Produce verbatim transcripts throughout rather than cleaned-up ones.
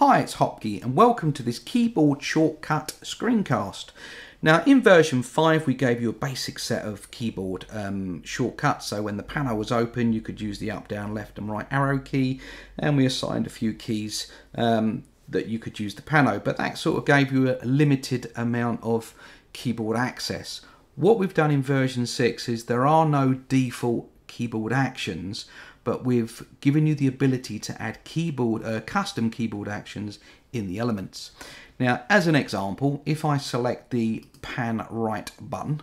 Hi, it's Hopkey and welcome to this keyboard shortcut screencast. Now in version five we gave you a basic set of keyboard um, shortcuts, so when the panel was open you could use the up, down, left and right arrow key, and we assigned a few keys um, that you could use the panel, but that sort of gave you a limited amount of keyboard access. What we've done in version six is there are no default keyboard actions, but we've given you the ability to add keyboard uh, custom keyboard actions in the elements. Now, as an example, if I select the pan right button,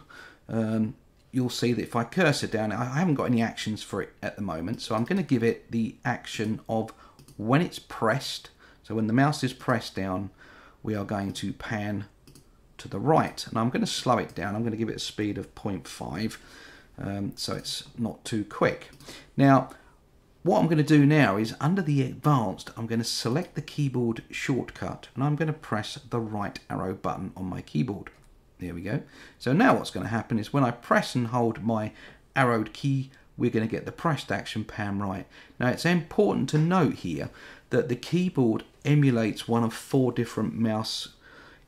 um, you'll see that if I cursor down, I haven't got any actions for it at the moment, so I'm going to give it the action of when it's pressed. So when the mouse is pressed down, we are going to pan to the right, and I'm going to slow it down. I'm going to give it a speed of zero point five, um, so it's not too quick. Now, what I'm going to do now is, under the advanced, I'm going to select the keyboard shortcut and I'm going to press the right arrow button on my keyboard. There we go. So now what's going to happen is when I press and hold my arrowed key, we're going to get the pressed action pan right. Now it's important to note here that the keyboard emulates one of four different mouse,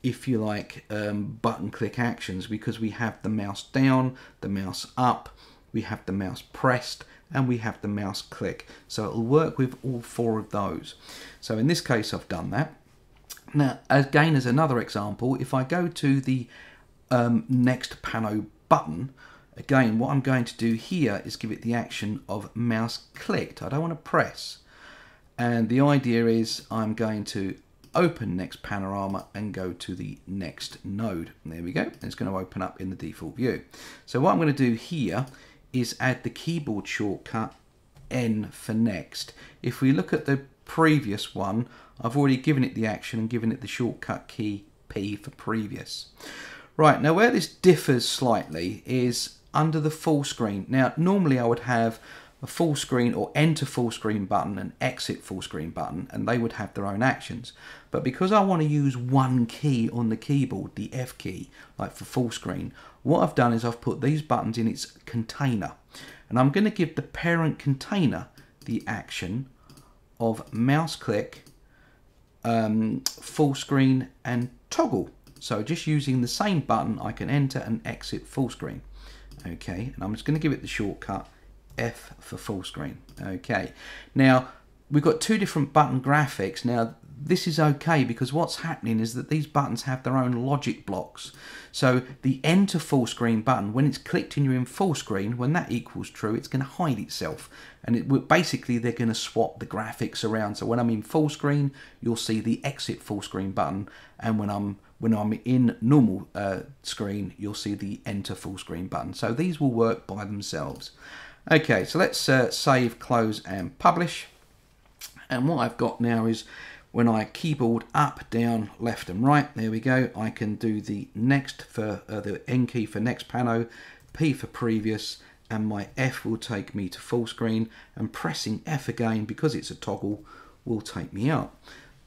if you like, um, button click actions, because we have the mouse down, the mouse up, we have the mouse pressed, and we have the mouse click. So it'll work with all four of those. So in this case, I've done that. Now, again, as another example, if I go to the um, next panel button, again, what I'm going to do here is give it the action of mouse clicked. I don't want to press. And the idea is I'm going to open next panorama and go to the next node. And there we go. It's going to open up in the default view. So what I'm going to do here is add the keyboard shortcut N for next. If we look at the previous one, I've already given it the action and given it the shortcut key P for previous. Right, now where this differs slightly is under the full screen. Now normally I would have a full screen or enter full screen button and exit full screen button, and they would have their own actions. But because I want to use one key on the keyboard, the F key, like for full screen, what I've done is I've put these buttons in its container, and I'm going to give the parent container the action of mouse click, um, full screen and toggle. So just using the same button, I can enter and exit full screen. Okay, and I'm just going to give it the shortcut F for full screen. Okay, now we've got two different button graphics. Now this is okay because what's happening is that these buttons have their own logic blocks. So the enter full screen button, when it's clicked and you're in full screen, when that equals true, it's going to hide itself, and it basically they're going to swap the graphics around. So when I'm in full screen, you'll see the exit full screen button, and when I'm when I'm in normal uh, screen, you'll see the enter full screen button. So these will work by themselves. Okay, so let's uh, save, close and publish. And what I've got now is when I keyboard up, down, left and right, there we go, I can do the next for uh, the N key for next pano, P for previous, and my F will take me to full screen, and pressing F again, because it's a toggle, will take me out.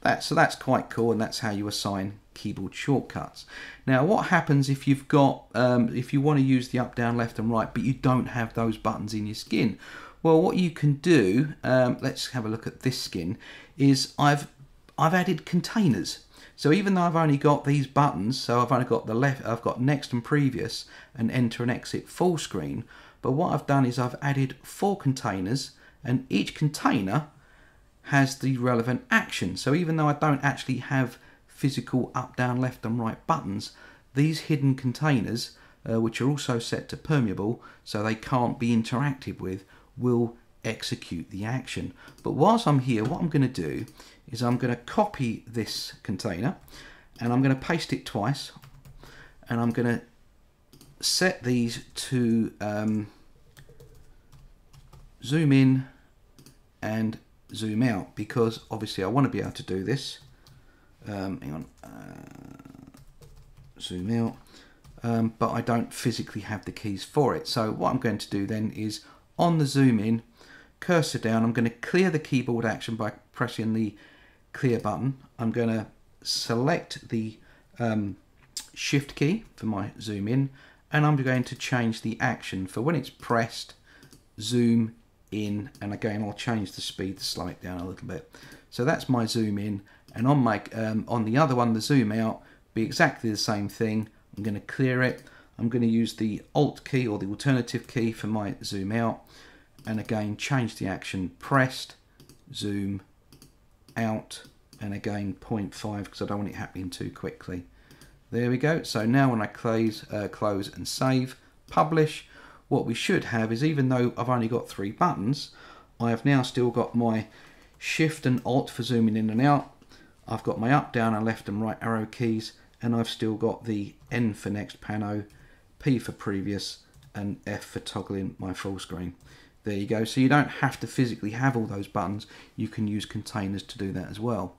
That, so that's quite cool, and that's how you assign keyboard shortcuts. Now what happens if you've got, um, if you want to use the up, down, left and right, but you don't have those buttons in your skin? Well, what you can do, um, let's have a look at this skin, is I've I've added containers. So even though I've only got these buttons, so I've only got the left, I've got next and previous and enter and exit full screen, but what I've done is I've added four containers, and each container has the relevant action. So even though I don't actually have physical up, down, left and right buttons, these hidden containers, uh, which are also set to permeable so they can't be interacted with, will execute the action. But whilst I'm here, what I'm going to do is I'm going to copy this container and I'm going to paste it twice, and I'm going to set these to um, zoom in and zoom out, because obviously I want to be able to do this. Um, hang on, uh, zoom out, um, but I don't physically have the keys for it. So what I'm going to do then is, on the zoom in, cursor down, I'm going to clear the keyboard action by pressing the clear button. I'm going to select the um, shift key for my zoom in, and I'm going to change the action for when it's pressed, zoom in, and again I'll change the speed to slow it down a little bit. So that's my zoom in, And on my um, on the other one, the zoom out, be exactly the same thing. I'm going to clear it. I'm going to use the Alt key or the alternative key for my zoom out. And again, change the action, pressed, zoom out, and again zero point five because I don't want it happening too quickly. There we go. So now when I close, uh, close and save, publish, what we should have is, even though I've only got three buttons, I have now still got my Shift and Alt for zooming in and out. I've got my up, down and left and right arrow keys, and I've still got the N for next pano, P for previous, and F for toggling my full screen. There you go. So you don't have to physically have all those buttons. You can use containers to do that as well.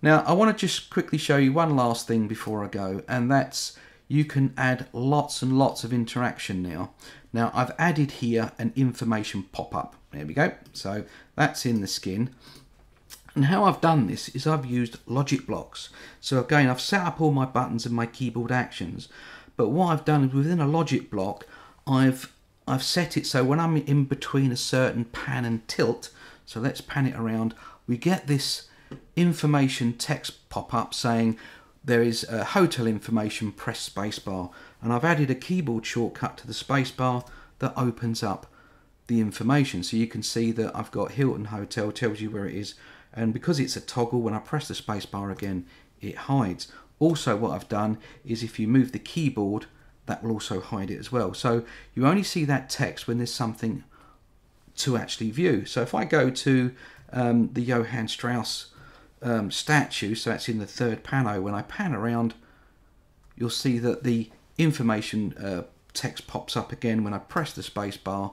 Now I want to just quickly show you one last thing before I go, and that's you can add lots and lots of interaction now. Now I've added here an information pop-up. There we go. So that's in the skin. And how I've done this is I've used logic blocks. So again, I've set up all my buttons and my keyboard actions. But what I've done is within a logic block, I've I've set it so when I'm in between a certain pan and tilt, so let's pan it around, we get this information text pop-up saying there is a hotel information, press spacebar. And I've added a keyboard shortcut to the spacebar that opens up the information. So you can see that I've got Hilton Hotel, tells you where it is. And because it's a toggle, when I press the spacebar again, it hides. Also what I've done is if you move the keyboard, that will also hide it as well. So you only see that text when there's something to actually view. So if I go to um, the Johann Strauss um, statue, so that's in the third pano, when I pan around, you'll see that the information uh, text pops up again. When I press the spacebar,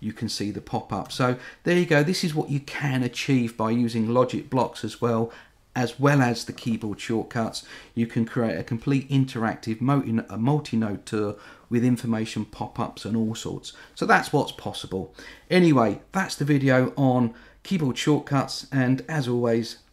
you can see the pop-up. So there you go. This is what you can achieve by using logic blocks as well, as well as the keyboard shortcuts. You can create a complete interactive multi-node tour with information pop-ups and all sorts. So that's what's possible. Anyway, that's the video on keyboard shortcuts. And as always,